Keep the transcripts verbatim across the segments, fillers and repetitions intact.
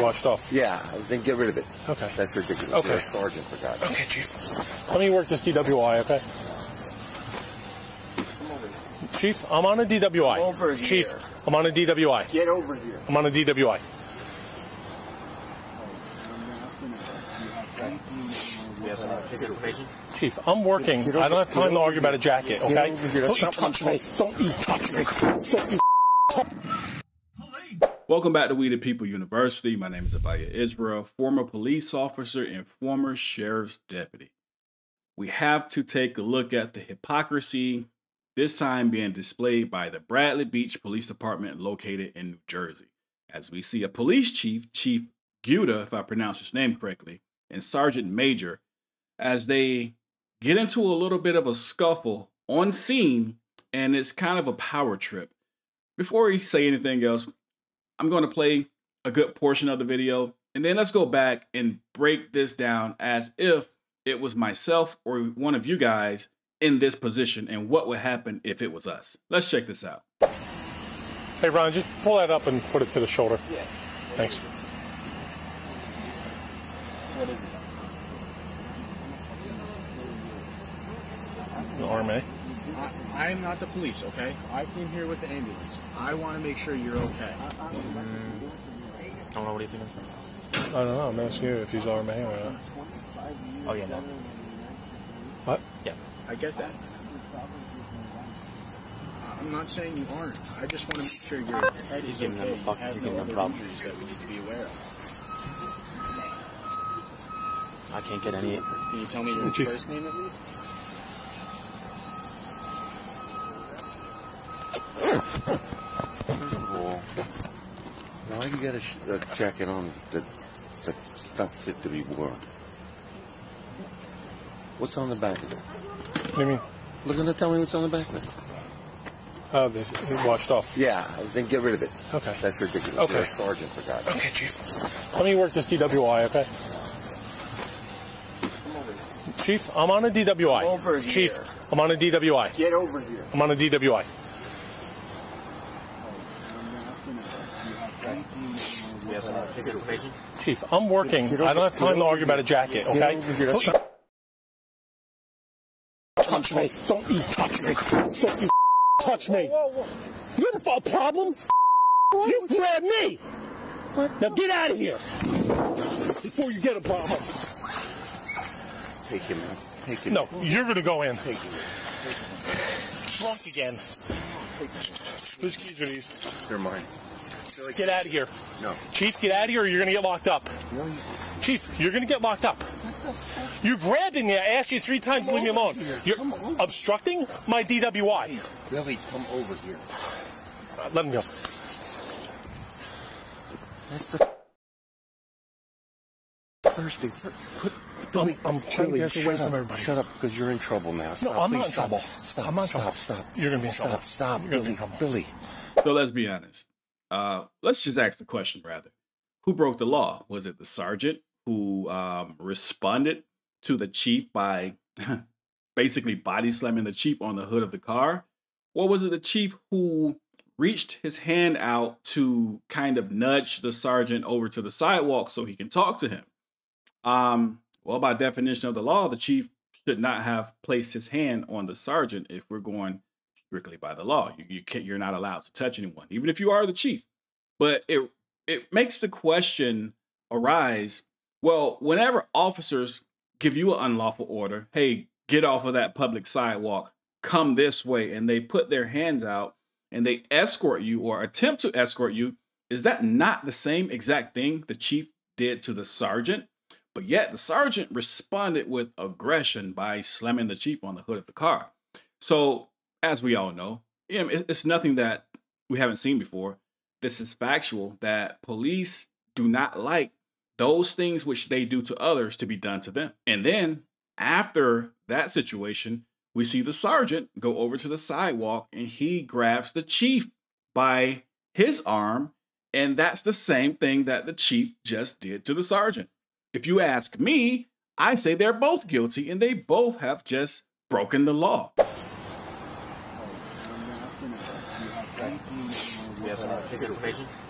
Washed off. Yeah, then get rid of it. Okay. That's ridiculous. Okay. You're a sergeant, for God's sake. Okay, Chief. Let me work this D W I, okay? Come over here. Chief, I'm on a D W I. Come over here. Chief, I'm on a D W I. Get over here. I'm on a D W I. Chief, I'm working. Get, get I don't have time to argue about a jacket, okay? Get over here. Don't you touch me. Don't you touch me. Don't you touch me. Welcome back to We the People University. My name is Abaya Israel, former police officer and former sheriff's deputy. We have to take a look at the hypocrisy, this time being displayed by the Bradley Beach Police Department located in New Jersey, as we see a police chief, Chief Guda, if I pronounce his name correctly, and Sergeant Major, as they get into a little bit of a scuffle on scene, and it's kind of a power trip. Before we say anything else, I'm going to play a good portion of the video, and then let's go back and break this down as if it was myself or one of you guys in this position and what would happen if it was us. Let's check this out. Hey, Ron, just pull that up and put it to the shoulder. Yeah. Thanks. What is it? An arm, eh? I am not the police, okay? I came here with the ambulance. I want to make sure you're okay. Mm. I don't know what he's thinking. I don't know. I'm asking you if he's R M A or not. Oh, yeah, no. What? Yeah. I get that. I'm not saying you aren't. I just want to make sure your head is okay. You're giving them problems that we need to be aware of. I can't get any. Can you tell me your first name at least? Why do you got a, a jacket on that, that's not fit to be worn? What's on the back of it? What do you mean? Look, and tell me what's on the back of it. Oh, uh, it washed off. Yeah, then get rid of it. Okay. That's ridiculous. Okay. You're a sergeant, for God's sake. Okay, Chief. Let me work this D W I, okay? Come over here. Chief, I'm on a D W I. Come over here. Chief, I'm on a D W I. Get over here. I'm on a D W I. Chief, I'm working. I don't have time to argue about a jacket, okay? Don't you touch me. Don't you touch me. Don't you touch me. You have a problem? You grab me. What? Now get out of here before you get a problem. Take him out. Take him out. No, you're going to go in. Take him out. Drunk again. Whose keys are these? They're mine. Get out of here. No. Chief, get out of here or you're going to get locked up. No. Chief, you're going to get locked up. What the fuck? You grabbed me. I asked you three times to leave me alone. Here. You're come obstructing my D W I. Billy, come over here. Uh, let him go. That's the first thing. Put Billy, I'm, I'm trying Billy, to get away from everybody. Shut up, because you're in trouble now. Stop, no, I'm please, not in stop, trouble. Stop, I'm not stop, trouble. Stop, stop. You're going to be in trouble. Stop, stop, you're Billy, Billy. So let's be honest. Uh, let's just ask the question rather. Who broke the law? Was it the sergeant who um, responded to the chief by basically body slamming the chief on the hood of the car? Or was it the chief who reached his hand out to kind of nudge the sergeant over to the sidewalk so he can talk to him? Um, well, by definition of the law, the chief should not have placed his hand on the sergeant if we're going strictly by the law. You, you can't, you're not allowed to touch anyone, even if you are the chief. But it it makes the question arise, well, whenever officers give you an unlawful order, hey, get off of that public sidewalk, come this way, and they put their hands out and they escort you or attempt to escort you, is that not the same exact thing the chief did to the sergeant? But yet the sergeant responded with aggression by slamming the chief on the hood of the car. So as we all know, it's nothing that we haven't seen before. This is factual that police do not like those things which they do to others to be done to them. And then after that situation, we see the sergeant go over to the sidewalk and he grabs the chief by his arm. And that's the same thing that the chief just did to the sergeant. If you ask me, I say they're both guilty and they both have just broken the law.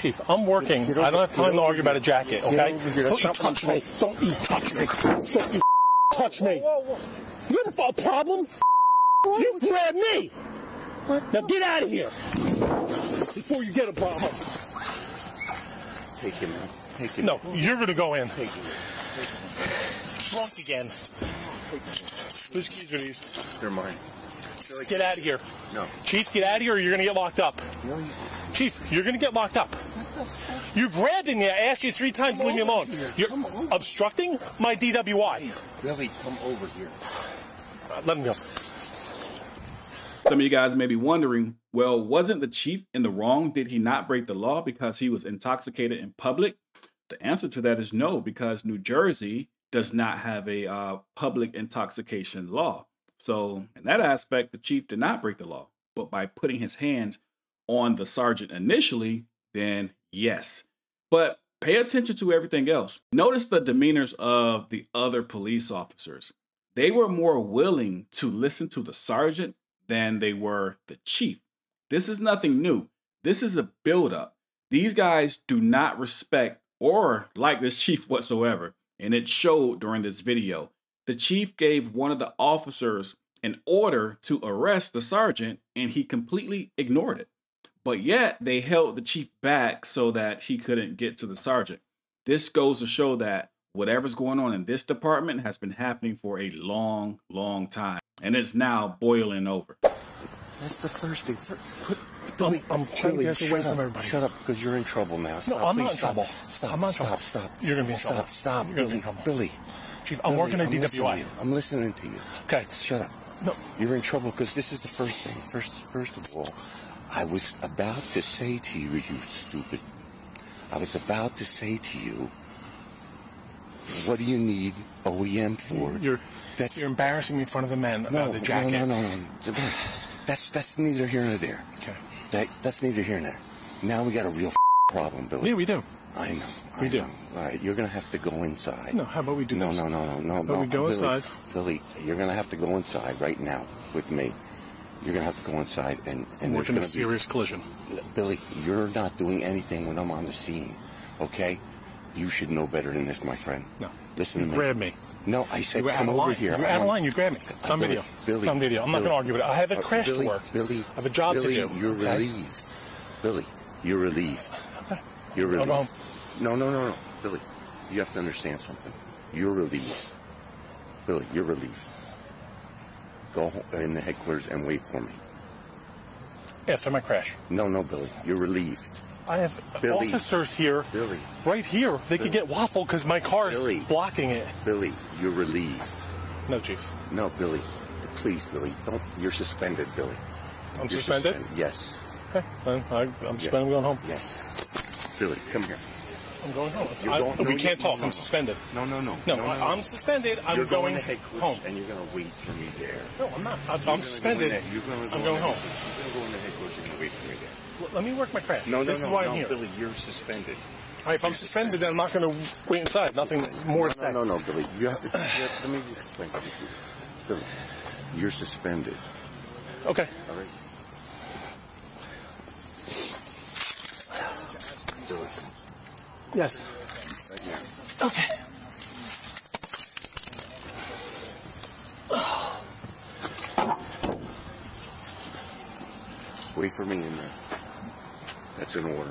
Chief, I'm working. I don't have time to argue about a jacket, okay? Don't you touch me. Don't you touch me. Don't you touch me. You have a problem? You grab me. Now get out of here before you get a problem. Take him out. Take him out. No, you're going to go in. Take him out. Drunk again. Whose keys are these? They're mine. Get out of here. No. Chief, get out of here or you're going to get locked up. No, you... Chief, you're going to get locked up. What the fuck? You grabbed me. I asked you three times to leave me alone. Here. You're come obstructing over. My D W I. Billy, come over here. Uh, let him go. Some of you guys may be wondering, well, wasn't the chief in the wrong? Did he not break the law because he was intoxicated in public? The answer to that is no, because New Jersey does not have a uh, public intoxication law. So in that aspect, the chief did not break the law, but by putting his hands on the sergeant initially, then yes. But pay attention to everything else. Notice the demeanors of the other police officers. They were more willing to listen to the sergeant than they were the chief. This is nothing new. This is a buildup. These guys do not respect or like this chief whatsoever. And it showed during this video. The chief gave one of the officers an order to arrest the sergeant and he completely ignored it. But yet they held the chief back so that he couldn't get to the sergeant. This goes to show that whatever's going on in this department has been happening for a long, long time. And it's now boiling over. That's the first thing. Put, Billy, I'm, I'm trying Billy, to get away from everybody. Shut up, because you're in trouble now. Stop, no, I'm please, not in stop, trouble. Stop, I'm not stop, trouble. Stop, stop. You're going to be in stop, trouble. Stop, stop, Billy, Billy. Chief, I'm Billy, working at I'm D W I. Listening I'm listening to you. Okay. Shut up. No. You're in trouble because this is the first thing. First, first of all, I was about to say to you, you stupid. I was about to say to you, what do you need O E M for? You're, that's, you're embarrassing me in front of the men about no, the jacket. No, no, no, no. That's, that's neither here nor there. Okay. That, that's neither here nor there. Now we got a real problem, Billy. Yeah, we do. I know. We I do. Know. All right, you're going to have to go inside. No, how about we do no, this? No, no, no, no. How about no, we go Billy, inside? Billy, you're going to have to go inside right now with me. You're going to have to go inside and... and we're in a serious be, collision. Billy, you're not doing anything when I'm on the scene, okay? You should know better than this, my friend. No. Listen to me. Grab me. No, I said come over here. You're out of line. You grab me. It's on video. It's on video. I'm not going to argue with it. I have a crash to work. Billy, I have a job to do. Billy, you're relieved. Billy, you're relieved. Okay. You're relieved. No, no, no, no. Billy, you have to understand something. You're relieved. Billy, you're relieved. Go in the headquarters and wait for me. Yes, I'm a crash. No, no, Billy. You're relieved. I have Billy, officers here, Billy, right here. They Billy, could get waffled because my car is Billy, blocking it. Billy, you're relieved. No, Chief. No, Billy. Please, Billy, don't. You're suspended, Billy. I'm you're suspended? Suspended? Yes. Okay. Then I, I'm suspended. Yeah. I'm going home. Yes. Billy, come here. I'm going home. You're going, I, no, we can't talk. No, no. I'm suspended. No, no, no. No, no, no, no. I'm suspended. I'm you're going, going home. And you're going to wait for me there. No, I'm not. I'm, I'm suspended. Go you're going to go I'm going home. You're going to go in the headquarters and wait for me there. Let me work my crash. No, no, this no, is why no, I'm here. Billy, you're suspended. All right, if I'm suspended, then I'm not going to wait inside. Nothing more to say. No, no, no, Billy. You have to. You have to let me explain to you. Billy, you're suspended. Okay. All right. Billy. Yes. Right now. Okay. Wait for me in there. That's an order.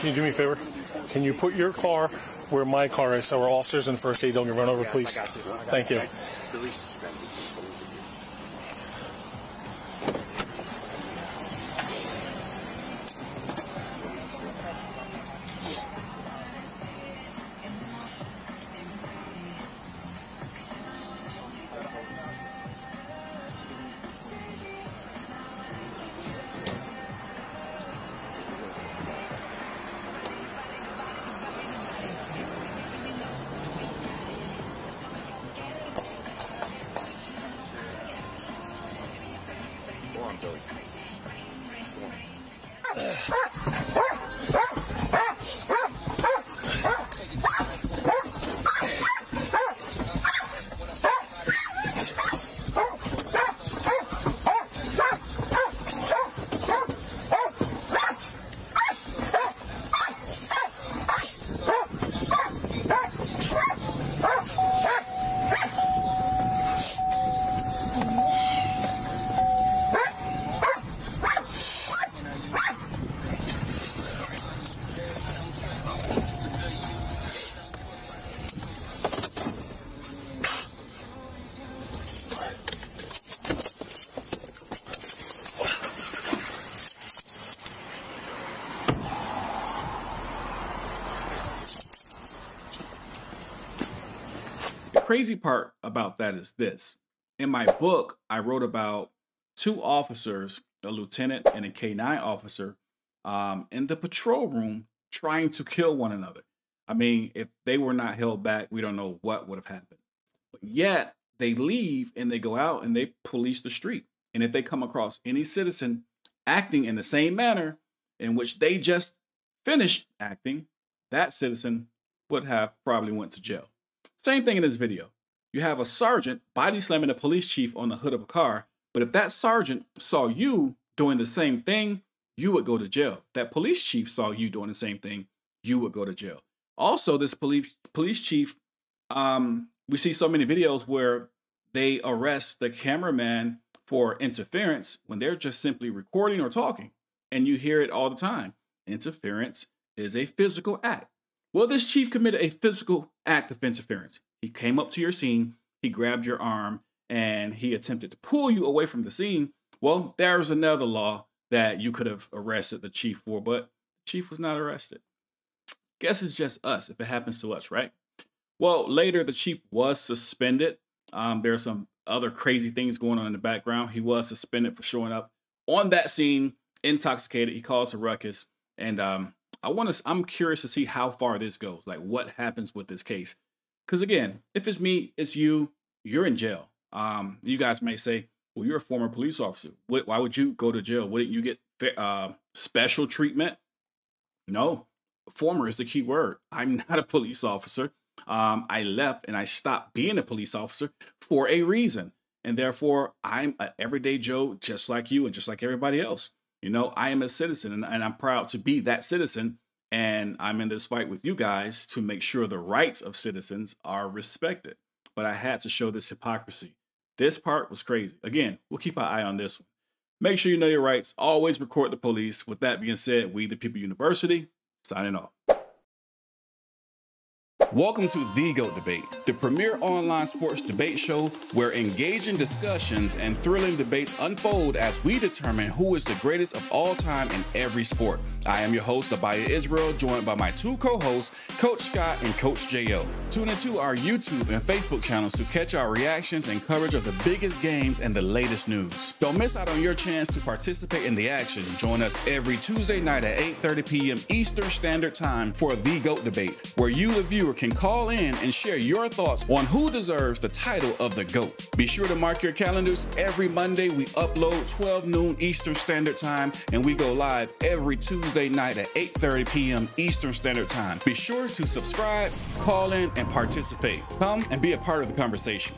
Can you do me a favor? Can you put your car where my car is so our officers in first aid don't get run over, yes, please? I got you. I got Thank you. you. crazy part about that is this. In my book, I wrote about two officers, a lieutenant and a K nine officer, um, in the patrol room trying to kill one another. I mean, if they were not held back, we don't know what would have happened. But yet they leave and they go out and they police the street. And if they come across any citizen acting in the same manner in which they just finished acting, that citizen would have probably went to jail. Same thing in this video. You have a sergeant body slamming a police chief on the hood of a car, but if that sergeant saw you doing the same thing, you would go to jail. If that police chief saw you doing the same thing, you would go to jail. Also, this police police chief, um, we see so many videos where they arrest the cameraman for interference when they're just simply recording or talking, and you hear it all the time. Interference is a physical act. Well, this chief committed a physical act of interference. He came up to your scene, he grabbed your arm, and he attempted to pull you away from the scene. Well, there's another law that you could have arrested the chief for, but the chief was not arrested. Guess it's just us if it happens to us, right? Well, later the chief was suspended. Um, there are some other crazy things going on in the background. He was suspended for showing up on that scene, intoxicated. He caused a ruckus, and um, I want to. I'm curious to see how far this goes. Like, what happens with this case? Because again, if it's me, it's you. You're in jail. Um, you guys may say, "Well, you're a former police officer. Why would you go to jail? Wouldn't you get uh, special treatment?" No, former is the key word. I'm not a police officer. Um, I left and I stopped being a police officer for a reason, and therefore I'm an everyday Joe, just like you and just like everybody else. You know, I am a citizen, and, and I'm proud to be that citizen. And I'm in this fight with you guys to make sure the rights of citizens are respected. But I had to show this hypocrisy. This part was crazy. Again, we'll keep our eye on this one. Make sure you know your rights. Always record the police. With that being said, We the People University, signing off. Welcome to The GOAT Debate, the premier online sports debate show where engaging discussions and thrilling debates unfold as we determine who is the greatest of all time in every sport. I am your host, Abaya Israel, joined by my two co-hosts, Coach Scott and Coach J O. Tune into our YouTube and Facebook channels to catch our reactions and coverage of the biggest games and the latest news. Don't miss out on your chance to participate in the action. Join us every Tuesday night at eight thirty p m Eastern Standard Time for The GOAT Debate, where you, the viewer, can call in and share your thoughts on who deserves the title of the GOAT. Be sure to mark your calendars. Every Monday, we upload twelve noon Eastern Standard Time, and we go live every Tuesday night at eight thirty p m Eastern Standard Time. Be sure to subscribe, call in, and participate. Come and be a part of the conversation.